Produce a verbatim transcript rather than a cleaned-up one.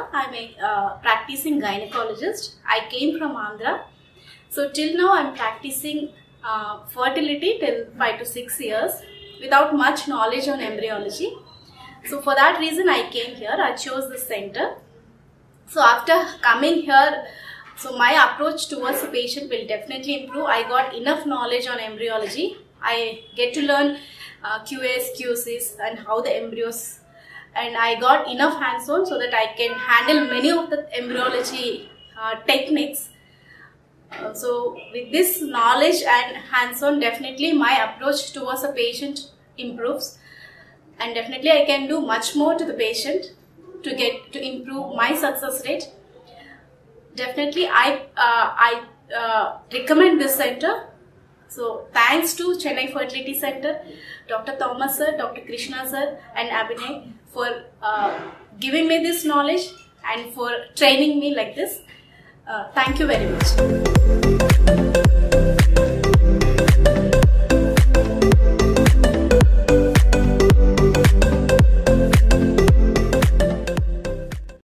Saroja. I'm a uh, practicing gynecologist. I came from Andhra. So till now I'm practicing uh, fertility till five to six years without much knowledge on embryology. So for that reason I came here. I chose this center. So after coming here, so my approach towards the patient will definitely improve. I got enough knowledge on embryology. I get to learn uh, Q As, Q Cs and how the embryos, and I got enough hands-on so that I can handle many of the embryology uh, techniques. Uh, so with this knowledge and hands-on, definitely my approach towards a patient improves, and definitely I can do much more to the patient to get to improve my success rate. Definitely I, uh, I uh, recommend this center. So thanks to Chennai Fertility Centre, Doctor Thomas sir, Doctor Krishna sir and Abhinay for uh, giving me this knowledge and for training me like this. Uh, thank you very much.